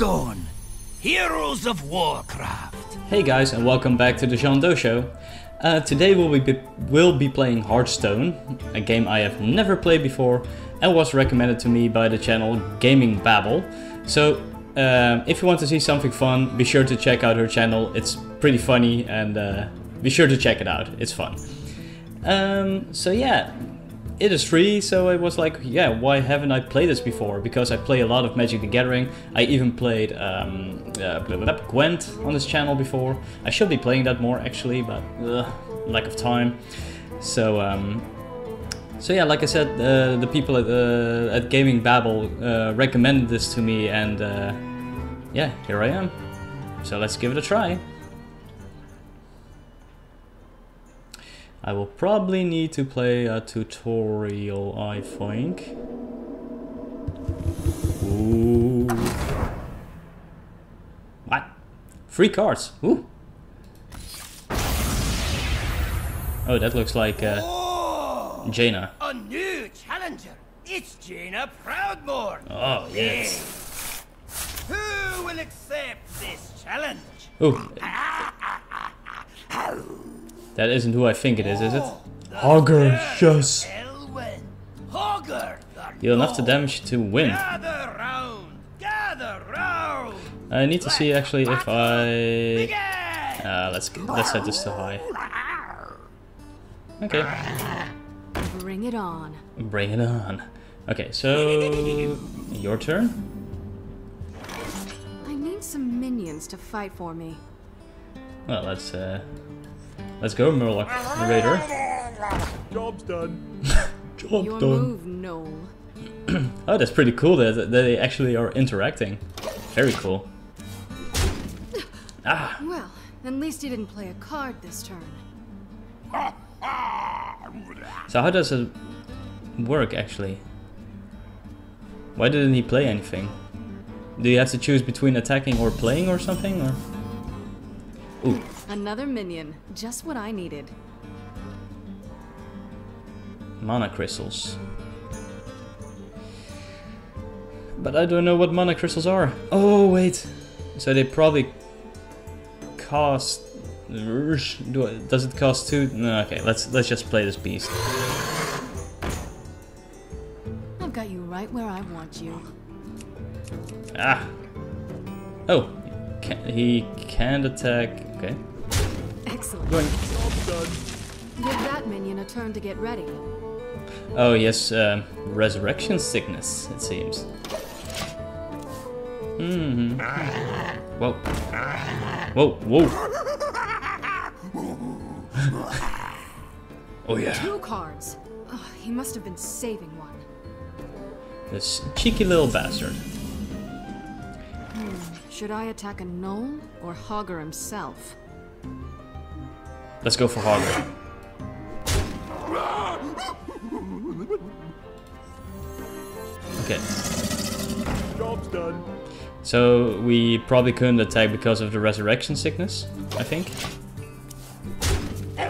Hearthstone, heroes of Warcraft. Hey guys, and welcome back to the Jean Doe Show. Today we'll be playing Hearthstone, a game I have never played before and was recommended to me by the channel Gaming Babble. So if you want to see something fun, be sure to check out her channel. It's pretty funny, and be sure to check it out. It's fun. So yeah. It is free, so I was like, yeah, why haven't I played this before? Because I play a lot of Magic the Gathering. I even played Gwent on this channel before. I should be playing that more actually, but lack of time. So so yeah, like I said, the people at Gaming Babble recommended this to me, and yeah, here I am. So let's give it a try. I will probably need to play a tutorial, I think. Ooh. What? 3 cards. Ooh. Oh, that looks like Jaina. A new challenger. It's Jaina Proudmoore. Oh, yes. Who will accept this challenge? Ooh. That isn't who I think it is it? Hogger, yes! Hogger, deal enough to damage to win. Gather round, I need to see actually if I... let's set this to high. Okay. Bring it on. Bring it on. Okay, so... your turn? I need some minions to fight for me. Well, let's go, Murloc Raider. Job's done. Job your done. Move, Noel. Oh, that's pretty cool that they actually are interacting. Very cool. Ah. Well, at least you didn't play a card this turn. So how does it work actually? Why didn't he play anything? Do you have to choose between attacking or playing or something? Or? Ooh. Another minion, just what I needed. Mana crystals. But I don't know what mana crystals are. Oh, wait. So they probably cost... Does it cost 2? No, okay, let's just play this beast. I've got you right where I want you. Ah. Oh, he can attack. Okay. Excellent. Give that minion a turn to get ready. Oh yes, resurrection sickness, it seems. Mm-hmm. Whoa. Whoa, whoa. Oh yeah. 2 cards. Oh, he must have been saving one. This cheeky little bastard. Should I attack a gnoll or Hogger himself? Let's go for Hogger. Okay. Job's done. So we probably couldn't attack because of the resurrection sickness, I think. Oh.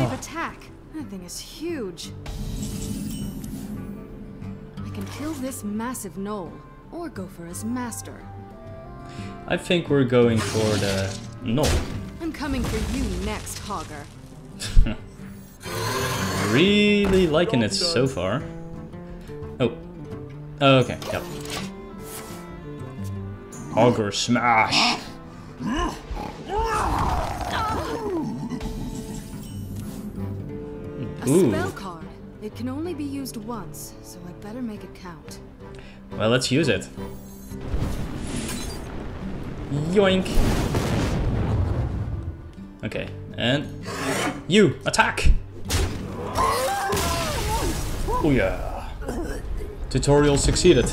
5 attack. That thing is huge. I can kill this massive gnoll. Or go for his master. I think we're going for the gnoll. I'm coming for you next, Hogger. Really liking it so far. Oh. Okay, yep. Hogger smash! Ooh. A spell card. It can only be used once, so I better make it count. Well, let's use it. Yoink! Okay, and... you! Attack! Oh yeah! Tutorial succeeded.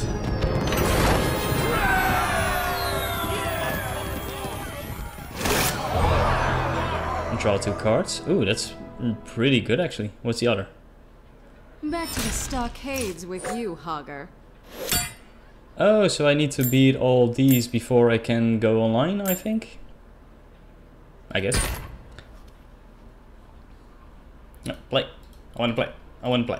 Draw 2 cards. Ooh, that's pretty good actually. What's the other? Back to the stockades with you, Hogger. Oh, so I need to beat all these before I can go online, I think? I guess. No, play. I wanna play.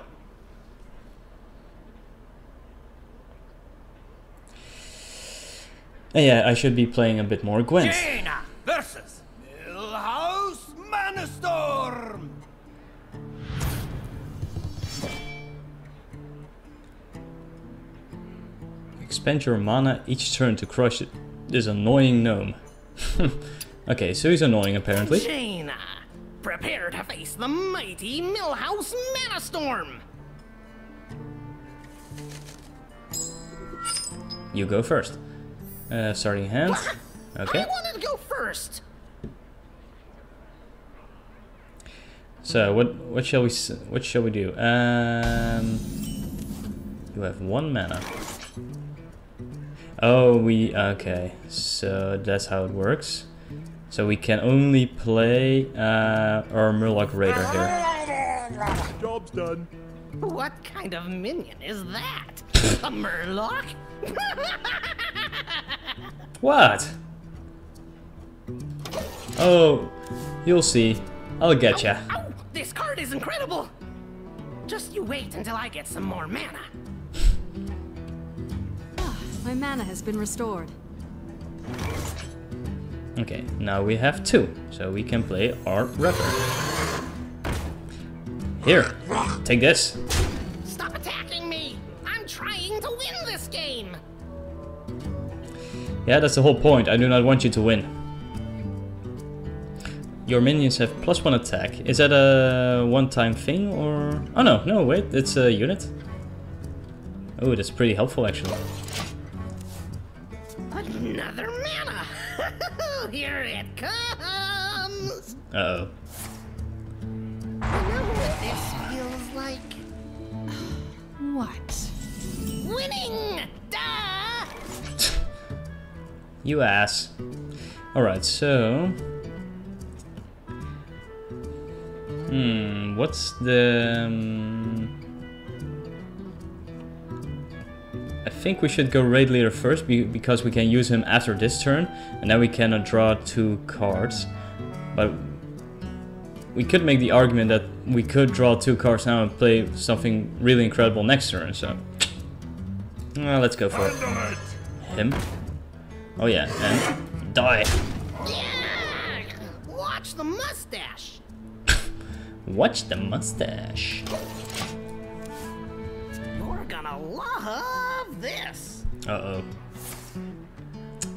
And yeah, I should be playing a bit more Gwent. Jaina versus Millhouse Manastorm. Expend your mana each turn to crush it. This annoying gnome. Okay, so he's annoying apparently. Jaina, prepare to face the mighty Millhouse Manastorm. You go first. Starting hand. Okay. I wanted to go first. So what shall we do? You have one mana. Oh, okay. So that's how it works. So we can only play our Murloc Raider here. Job's done. What kind of minion is that? A Murloc? What? Oh, you'll see. I'll get ya. Oh, this card is incredible. Just you wait until I get some more mana. Oh, my mana has been restored. Okay, now we have two, so we can play our rapper. Here, take this. Stop attacking me! I'm trying to win this game! Yeah, that's the whole point. I do not want you to win. Your minions have +1 attack. Is that a one-time thing or... Oh no, no, wait, it's a unit. Oh, that's pretty helpful actually. Another mana! Here it comes! Uh-oh. You know what this feels like? What? Winning! Duh! You ass. Alright, so... what's the... I think we should go Raid Leader first, because we can use him after this turn. And then we can draw two cards. But... we could make the argument that we could draw two cards now and play something really incredible next turn, so... let's go for it. Him? Oh yeah, and... die! Yeah! Watch the mustache! Watch the mustache! You're gonna love this! Uh-oh.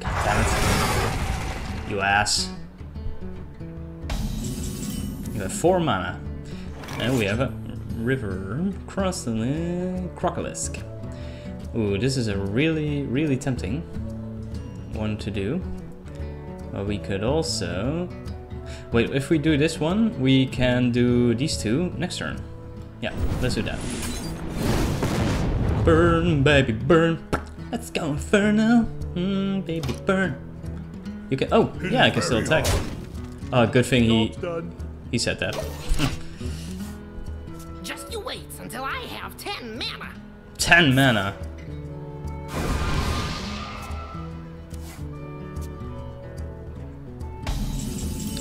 God damn it. You ass. We have 4 mana, and we have a river crocolisk. Ooh, this is a really tempting one to do. But we could also wait. If we do this one, we can do these two next turn. Yeah, let's do that. Burn, baby, burn. Let's go inferno, baby, burn. You can. Oh, yeah, I can still attack. Oh, good thing he said that. Just you wait until I have 10 mana. 10 mana.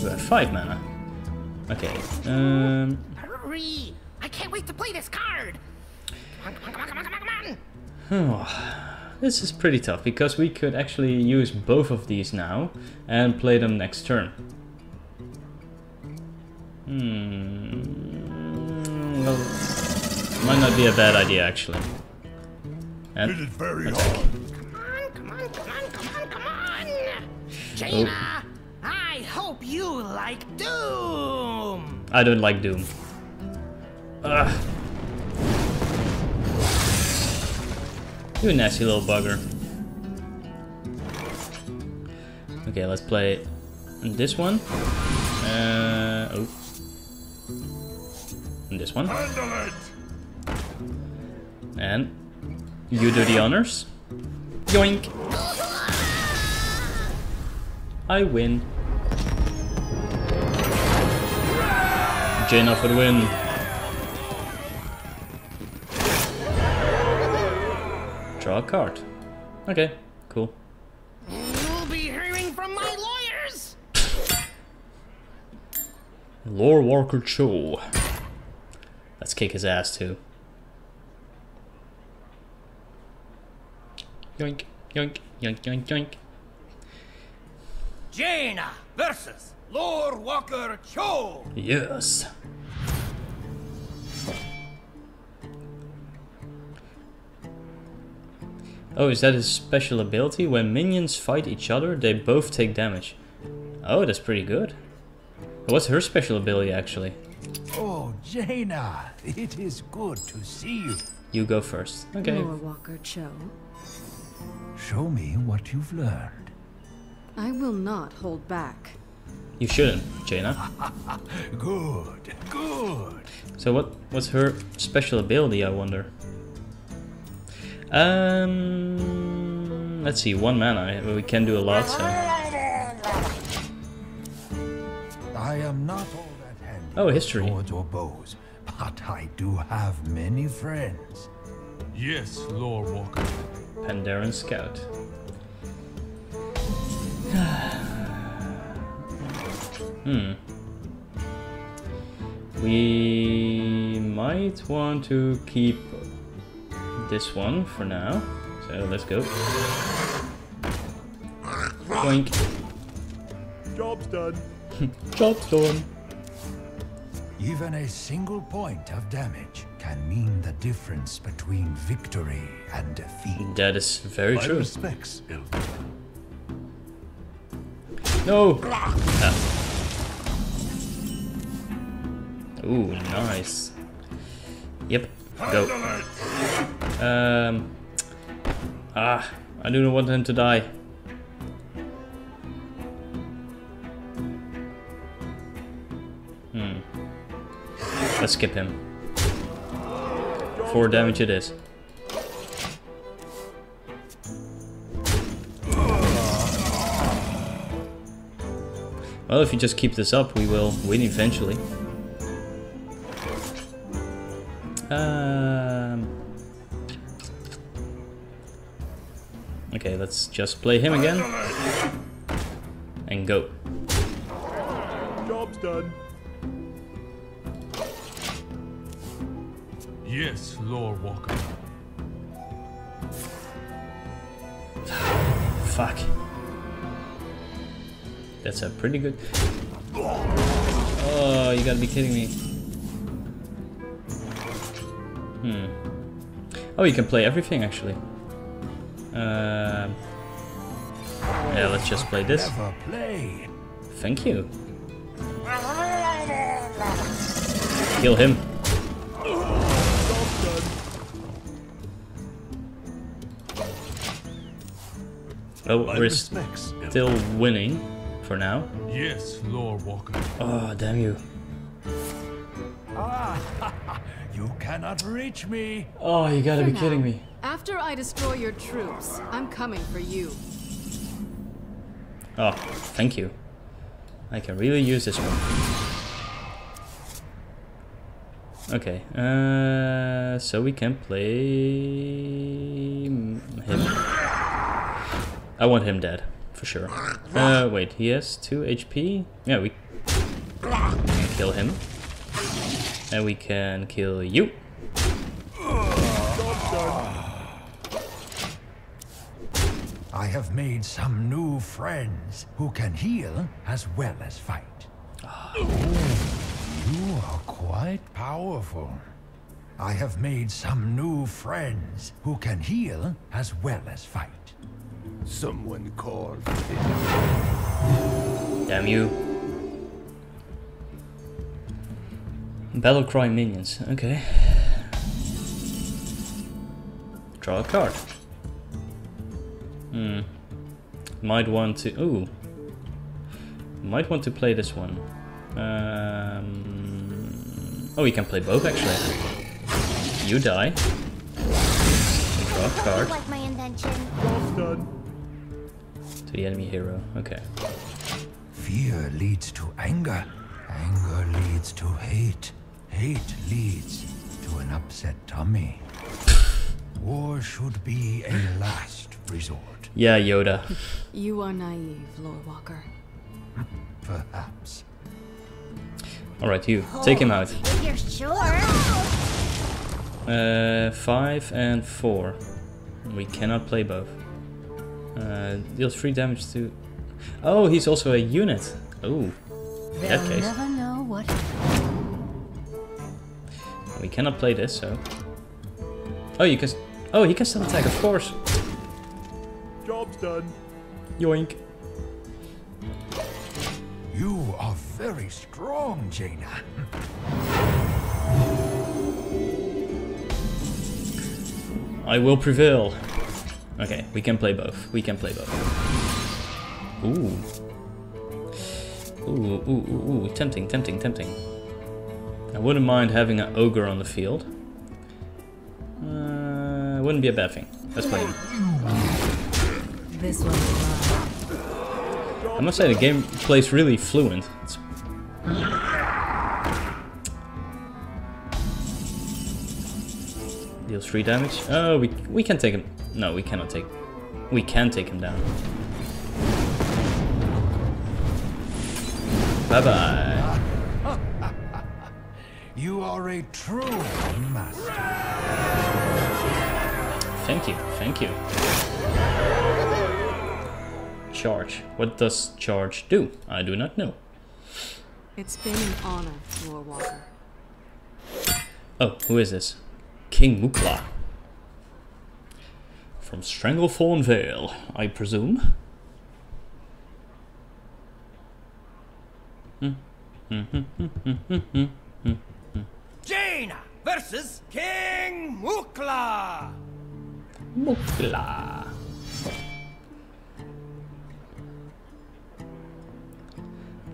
We have 5 mana. Okay. Hurry! I can't wait to play this card. Come on. This is pretty tough because we could actually use both of these now and play them next turn. Well, might not be a bad idea actually. And it is very hard. Come on! Jaina, oh. I hope you like Doom! I don't like Doom. Ugh. You nasty little bugger. Okay, let's play this one. Oh. And this one. And you do the honors. Yoink! I win. Jaina for the win. Draw a card. Okay, cool. You'll be hearing from my lawyers. Lorewalker Cho. Let's kick his ass too. Yoink, yoink, yoink, yoink, yoink. Jaina versus Lorewalker Cho. Yes. Oh, is that his special ability? When minions fight each other, they both take damage. Oh, that's pretty good. What's her special ability, actually? Oh, Jaina, it is good to see you. You go first. Okay. Lorewalker Cho. Show me what you've learned. I will not hold back. You shouldn't, Jaina. Good, good. So what's her special ability, I wonder? Let's see, 1 mana. We can do a lot, so... I am not all that handy. Oh, history. Swords or bows, but I do have many friends. Yes, Lorewalker. Pandaren Scout. We might want to keep this one for now, so let's go. Boink. Job's done. Job's done. Even a single point of damage can mean the difference between victory and defeat. That is very true. Respects, no. Ah. Ooh, nice. Yep. Go. I do not want him to die. Let's skip him. 4 damage it is. Well, if you just keep this up, we will win eventually. Okay, let's just play him again and go. Job's done. Yes, Lorewalker. Fuck. That's a pretty good. Oh, you gotta be kidding me. Oh, you can play everything actually. Yeah, let's just play this. Thank you. Kill him. Oh, we're still winning for now. Yes, Lorewalker. Oh, damn you. You cannot reach me. Oh, you gotta be kidding me. After I destroy your troops, I'm coming for you. Oh, thank you. I can really use this one. Okay, so we can play him. I want him dead, for sure. Wait, he has 2 HP? Yeah, we can kill him. And we can kill you. I have made some new friends who can heal as well as fight. You are quite powerful. I have made some new friends who can heal as well as fight. Someone called. Damn you. Battle cry minions. Okay. Draw a card. Might want to. Ooh. Might want to play this one. Oh, you can play both actually. You die. Draw a card. To the enemy hero. Okay. Fear leads to anger. Anger leads to hate. Hate leads to an upset tummy. War should be a last resort. Yeah, Yoda. You are naive, Lorewalker. Perhaps. Alright, you. Take him out. You're sure? 5 and 4. We cannot play both. Deals 3 damage to... Oh, he's also a unit. Oh, in that case. Never know what... We cannot play this, so... Oh, you can... Oh, he can still attack, of course. Job's done. Yoink. You are very strong, Jaina. I will prevail. Okay, we can play both. We can play both. Ooh. Ooh, ooh, ooh, ooh. Tempting, tempting, tempting. I wouldn't mind having an ogre on the field. Wouldn't be a bad thing. Let's play him. This one. I must say the game plays really fluent. It's... Deals 3 damage. Oh, we can take him. No, we cannot take. We can take him down. Bye bye. You are a true master. Thank you. Thank you. Charge. What does charge do? I do not know. It's been an honor, Lorewalker. Oh, who is this? King Mukla from Stranglethorn Vale, I presume. Jaina versus King Mukla. Mukla.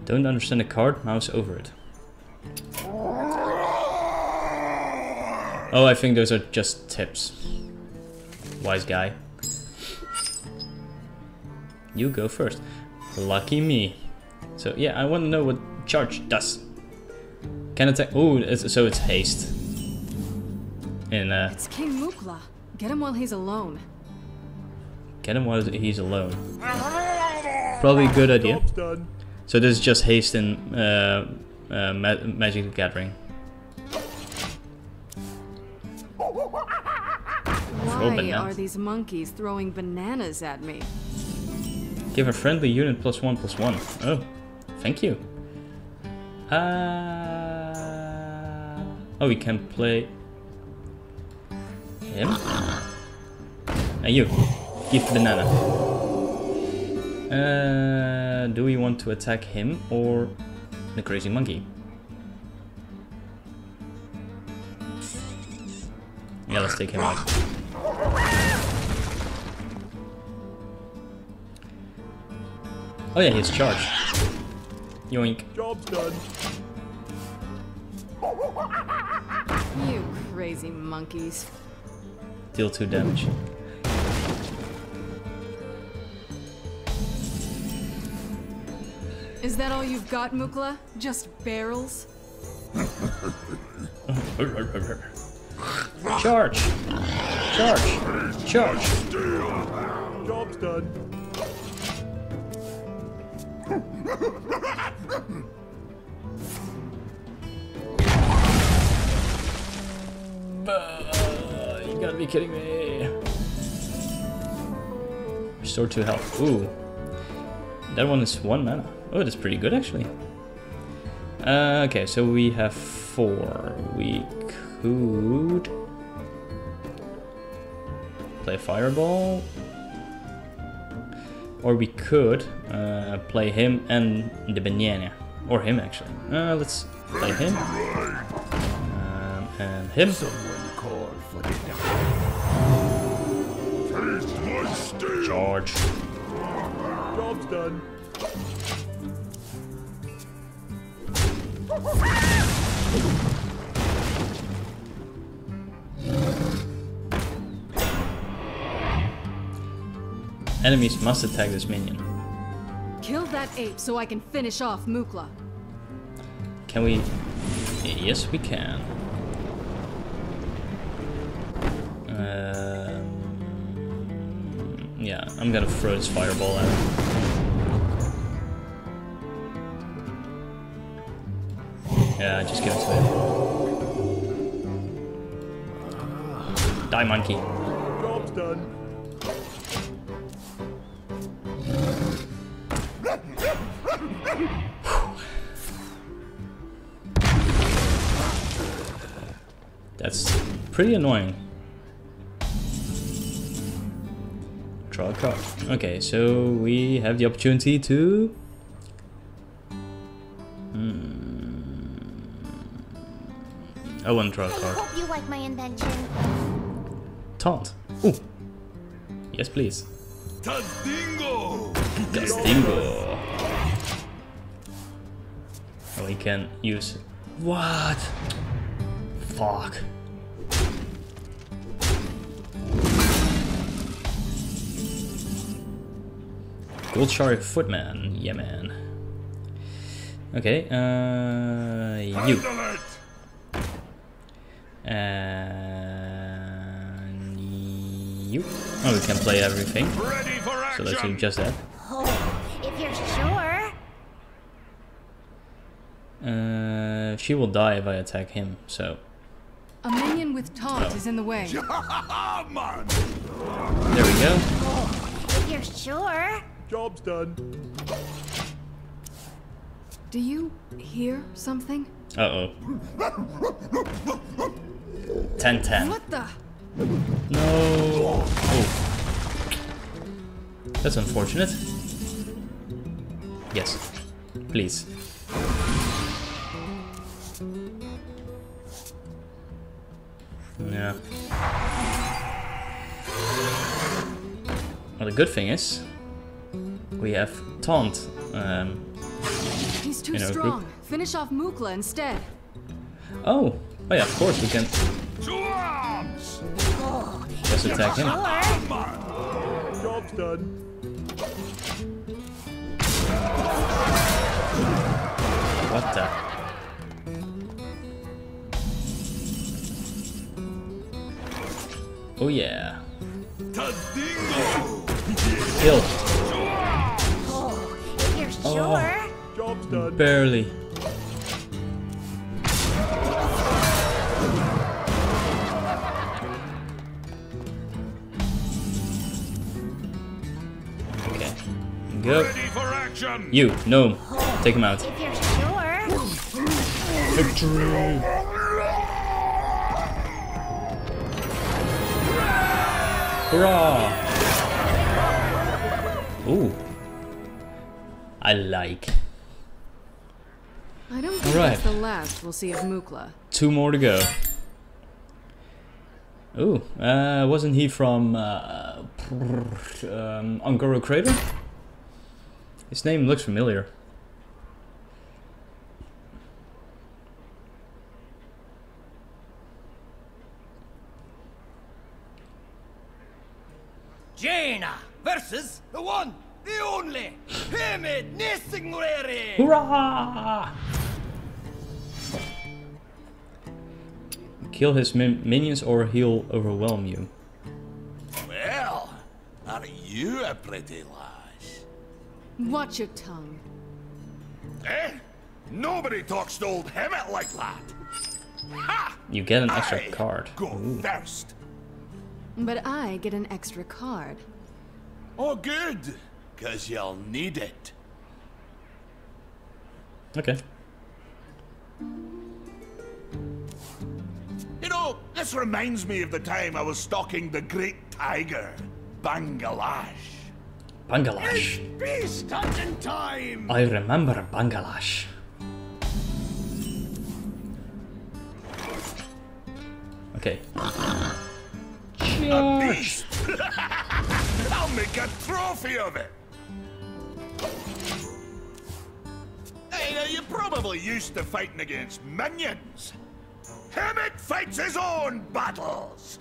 Don't understand the card. Mouse over it. Oh, I think those are just tips. Wise guy. You go first. Lucky me. So yeah, I want to know what charge does. Can attack. Oh, so it's haste. And it's King Mukla. Get him while he's alone. Get him while he's alone. Probably a good idea. So this is just haste in Magic the Gathering. Why are these monkeys throwing bananas at me? Give a friendly unit +1/+1. Oh, thank you. Oh, we can play him. And you, give banana. Do we want to attack him or the crazy monkey? Yeah, let's take him out. Oh yeah, he's charged. Yoink. Job's done. You crazy monkeys. Deal 2 damage. Is that all you've got, Mukla? Just barrels? Charge! Charge! Charge! Job's done. You gotta be kidding me. Restore 2 health. Ooh. That one is 1 mana. Oh, that's pretty good actually. Okay, so we have 4. We could... play Fireball, or we could play him and the banana, or him actually. Let's play him and him. Charge. Job's done. Enemies must attack this minion. Kill that ape so I can finish off Mukla. Can we? Yes, we can. Yeah, I'm gonna throw this fireball at him. Yeah, just give it to him. Die, monkey. Job's done. That's pretty annoying. Draw a card. Okay, so we have the opportunity to... I want to draw a card. I hope you like my invention. Taunt. Ooh. Yes, please. Tazdingo. Tazdingo. And we can use... What? Fuck. Gold Shark Footman. Yeah, man. Okay, you. And you. Oh, we can play everything. So let's do just that. Oh, if you're sure. She will die if I attack him, so. A minion with taunt is in the way. There we go. Oh, if you're sure. Job's done. Do you hear something? Uh oh. 10-10. What the? No. Oh. That's unfortunate. Yes. Please. Yeah. Well, the good thing is we have taunt. He's too strong. Group. Finish off Mukla instead. Oh. Oh yeah, of course we can. Just attack him. Job's done. What the? Oh yeah. Kill. Oh, barely. Okay. Go. You, no. Take him out. Victory. Hurrah! Ooh. I like. I don't think that's the last we'll see of Mukla. Two more to go. Ooh, wasn't he from Un'Goro Crater? His name looks familiar. Jaina versus the one, the only, Hemet Nesingwary! Hurrah! Kill his minions or he'll overwhelm you. Well, are you a pretty lass? Watch your tongue. Eh? Nobody talks to old Hemet like that. Ha! You get an extra card. Go first. But I get an extra card. Oh, good! Because you'll need it. Okay. You know, this reminds me of the time I was stalking the great tiger, Bangalash. Bangalash. It's beast hunting time! I remember Bangalash. Okay. A beast! I'll make a trophy of it! Hey, now you're probably used to fighting against minions. Hemet fights his own battles!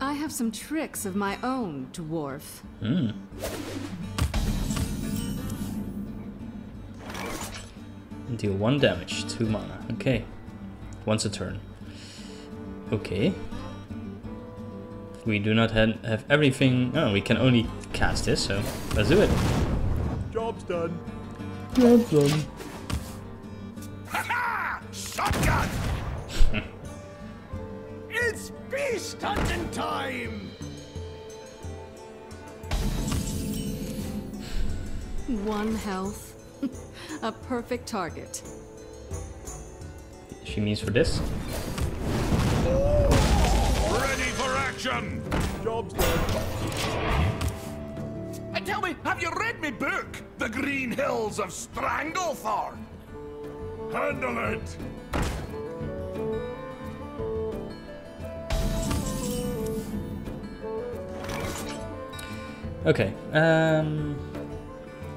I have some tricks of my own, dwarf. Mm. Deal 1 damage, 2 mana. Okay. Once a turn. Okay. We do not have everything. Oh, we can only cast this, so let's do it. Job's done. Job's done. Ha-ha! Shotgun! It's beast hunting time! One health. A perfect target. She means for this. Ready for action! Job's done. And tell me, have you read my book? The Green Hills of Stranglethorn? Handle it! Okay,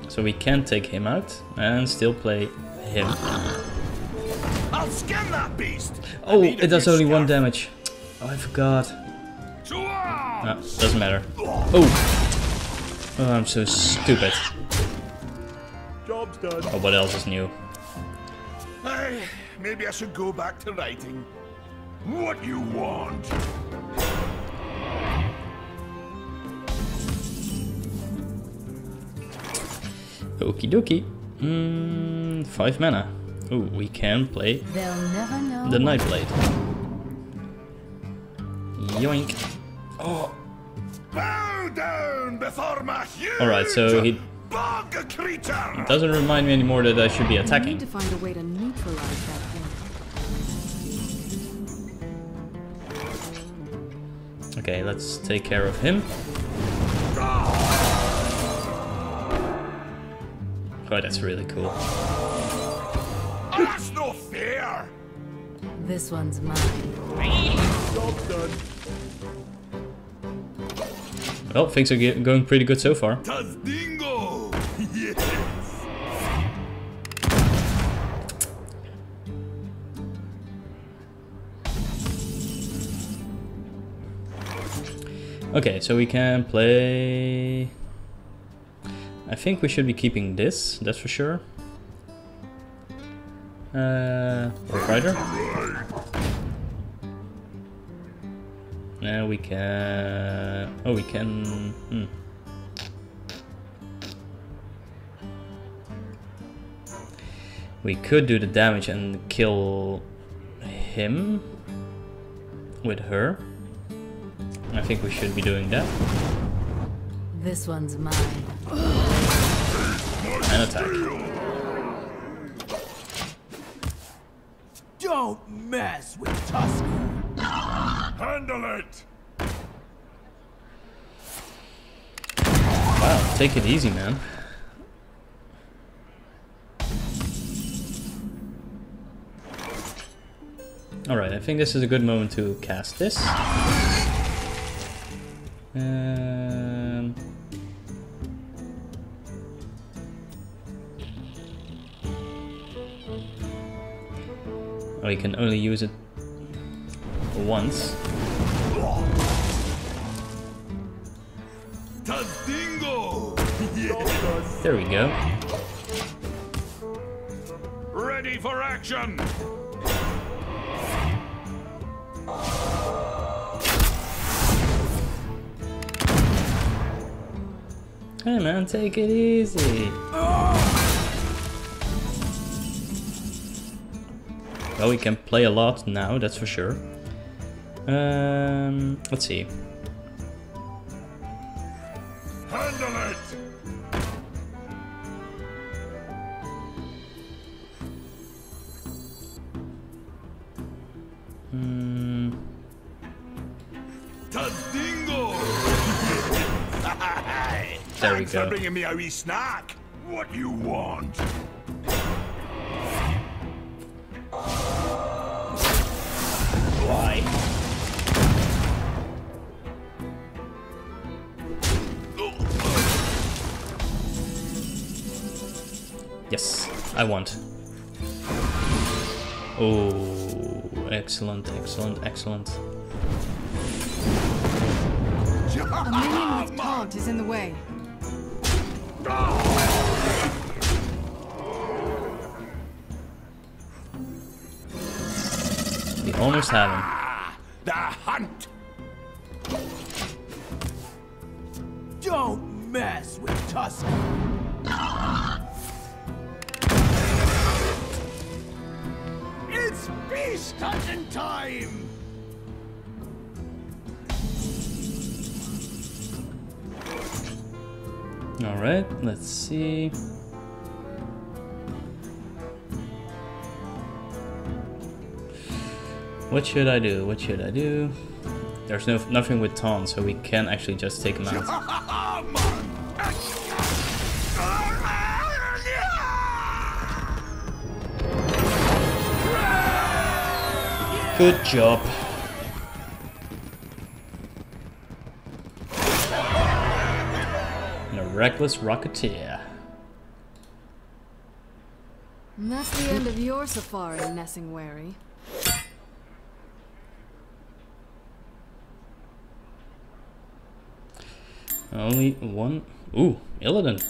so we can take him out and still play him. I'll skin that beast. Oh, it does only one damage. Oh, I forgot. No, doesn't matter. Oh, oh, I'm so stupid. Job's done. Oh, what else is new? Maybe I should go back to writing. What you want? Okie dokie. 5 mana. Oh, we can play the Nightblade. Yoink. Oh. Bow down before my huge. All right, so he doesn't remind me anymore that I should be attacking. Need to find a way to neutralize that thing. Okay, let's take care of him. Oh, that's really cool. Oh, that's no fair. This one's mine. Well, things are going pretty good so far. Tazdingo. Yes. Okay, so we can play. I think we should be keeping this, that's for sure. Murloc Raider. Now we can. Oh, we can. We could do the damage and kill him with her. I think we should be doing that. This one's mine. And attack. Don't mess with Tusker. Handle it. Wow, take it easy, man. Alright, I think this is a good moment to cast this. We can only use it once. Yes. There we go. Ready for action. Hey man, take it easy. Well, we can play a lot now, that's for sure. Let's see. Handle it. There we go. Thanks for bringing me a wee snack. What you want? Yes, I want. Oh, excellent, excellent, excellent. A minion with taunt is in the way. We almost have him. The hunt. Don't mess with Tusker. Beast hunting time! All right, let's see. What should I do? What should I do? There's nothing with Taunt, so we can actually just take him out. Good job. And a reckless rocketeer. And that's the end of your safari, Nesingwary. Only one. Ooh, Illidan.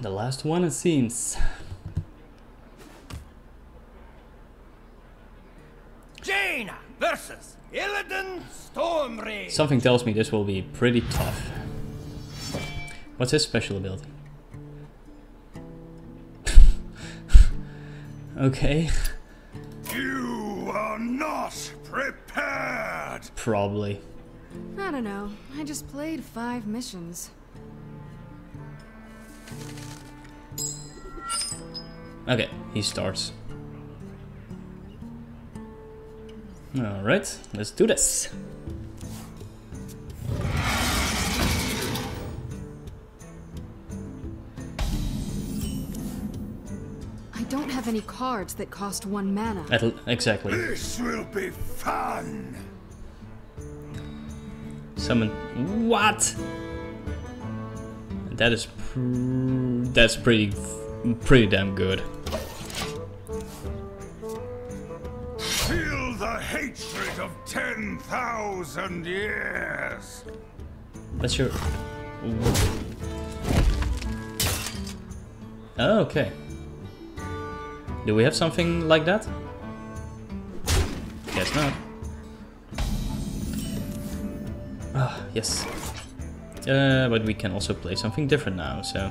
The last one, it seems. Jaina versus Illidan Stormrage. Something tells me this will be pretty tough. What's his special ability? Okay. You are not prepared. Probably. I don't know. I just played 5 missions. Okay, he starts. All right, let's do this. I don't have any cards that cost 1 mana. Exactly. This will be fun. Summon what? That is that's pretty damn good. Feel the hatred of 10,000 years. That's your. Oh, okay. Do we have something like that? Guess not. Ah, yes. But we can also play something different now, so...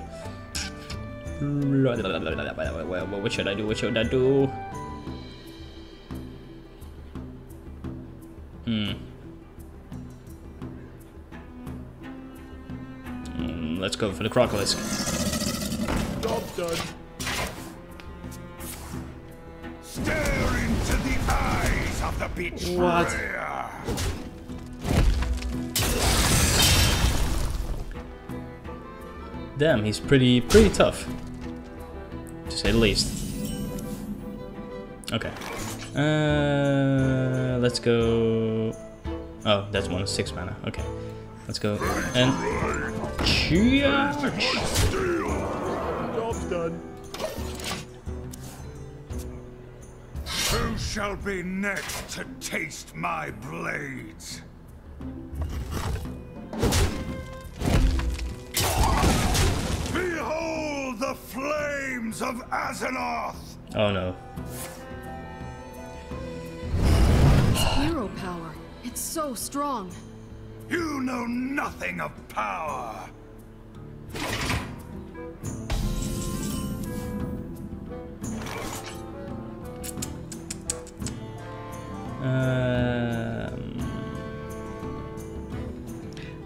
What should I do? What should I do? Let's go for the Crocolisk. Job done. Stare into the eyes of the betrayer. What? Damn, he's pretty tough, to say the least. Okay, let's go. Oh, that's one 6 mana. Okay, let's go and charge. Job done. Who shall be next to taste my blades? Behold the flames of Azeroth! Oh no. Hero power. It's so strong. You know nothing of power.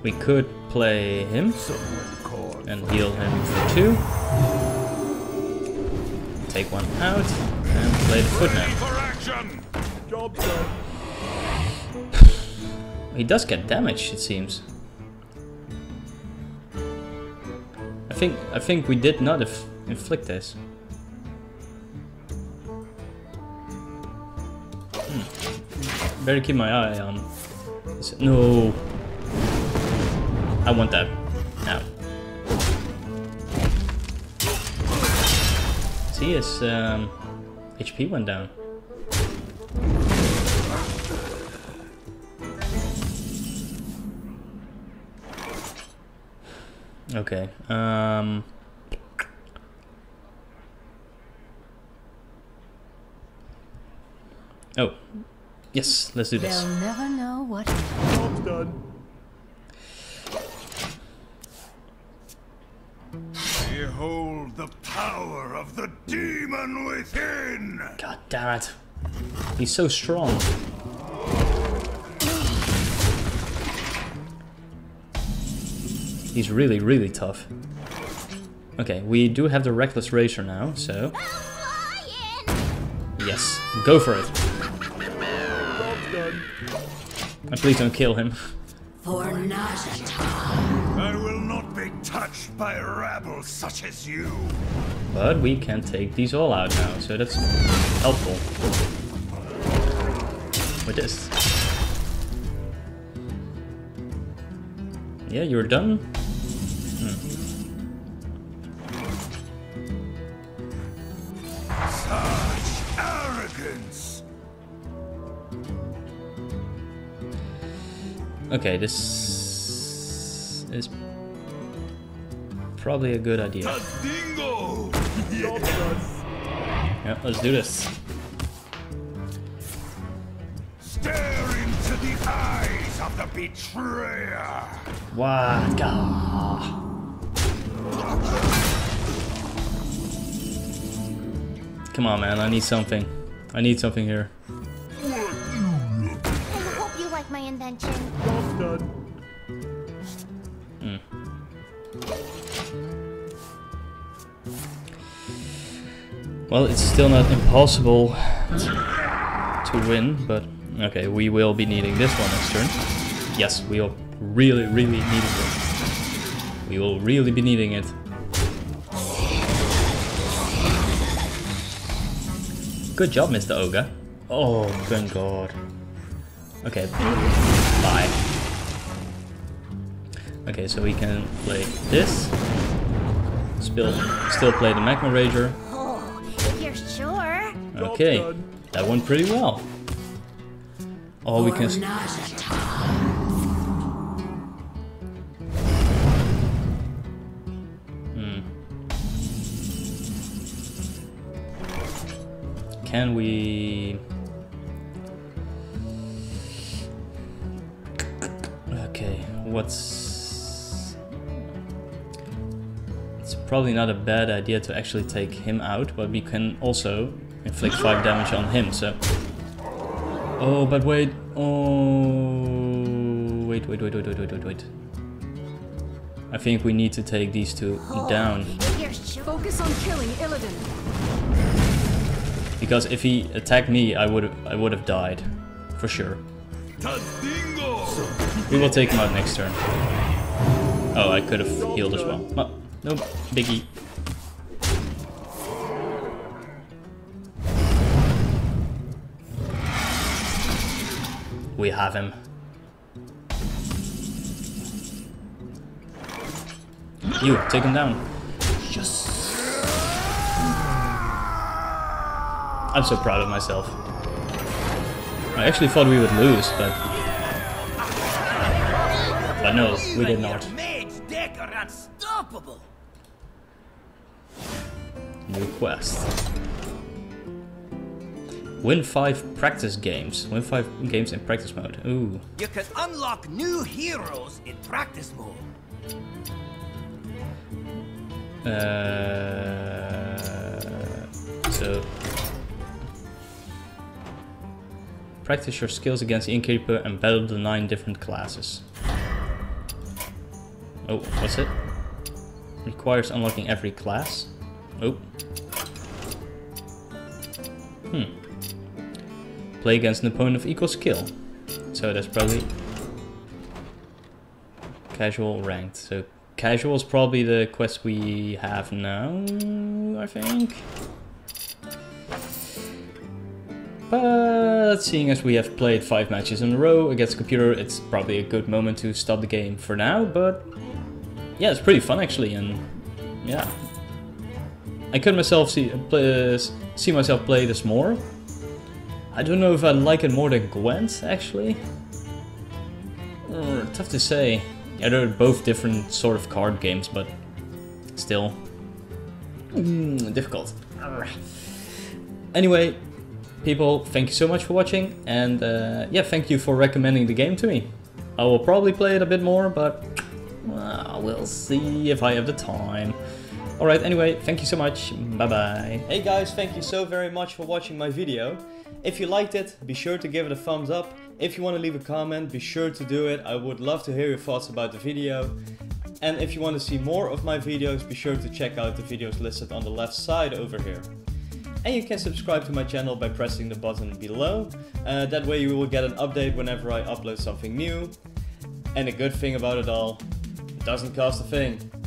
We could play him and heal him for 2. Take 1 out and play the footnote. He does get damage, it seems. I think we did not inflict this. Better keep my eye on. No, I want that now. See, his HP went down. Okay. Oh. Yes, let's do this. They'll never know what I'm done. Behold the power of the demon within. God damn it. He's so strong. He's really, really tough. Okay, we do have the Reckless Racer now, so... Yes, go for it. And please don't kill him. I will not be touched by a rabble such as you. But we can take these all out now, so that's helpful. With this. Yeah, you're done. Such arrogance. Okay, this is probably a good idea. Tazdingo! Yeah, let's do this. Stare into the eyes of the betrayer. Wow. Come on, man, I need something. I need something here. My invention. Well, it's still not impossible to win, but okay, we will be needing this one next turn. Yes, we will really, really need it. We will really be needing it. Good job, Mr. Ogre. Oh, thank God. Okay, bye. Okay, so we can play this. Still play the Magma Rager. Oh, if you're sure. Okay, that went pretty well. Oh, we can. Can we? It's probably not a bad idea to actually take him out, but we can also inflict 5 damage on him, so... Oh, but wait... Oh... Wait. I think we need to take these two down. Focus on killing Illidan. Because if he attacked me, I would have died. For sure. We will take him out next turn. Oh, I could have healed as well. But no biggie. We have him. You, take him down. Yes. I'm so proud of myself. I actually thought we would lose, but... No, we did not. New quest. Win 5 practice games. Win 5 games in practice mode. Ooh. You can unlock new heroes in practice mode. So practice your skills against the Innkeeper and battle the 9 different classes. Oh, what's it? Requires unlocking every class. Oh. Play against an opponent of equal skill. So that's probably... Casual ranked. So casual is probably the quest we have now, I think. But seeing as we have played 5 matches in a row against the computer, it's probably a good moment to stop the game for now, but... Yeah, it's pretty fun actually, and yeah, I could myself see myself play this more. I don't know if I like it more than Gwent actually. Tough to say. Yeah, they're both different sort of card games, but still difficult. Anyway, people, thank you so much for watching, and yeah, thank you for recommending the game to me. I will probably play it a bit more, but. We'll see if I have the time. Alright, anyway, thank you so much. Bye-bye. Hey guys, thank you so very much for watching my video. If you liked it, be sure to give it a thumbs up. If you want to leave a comment, be sure to do it. I would love to hear your thoughts about the video. And if you want to see more of my videos, be sure to check out the videos listed on the left side over here. And you can subscribe to my channel by pressing the button below. That way you will get an update whenever I upload something new. And a good thing about it all, it doesn't cost a thing.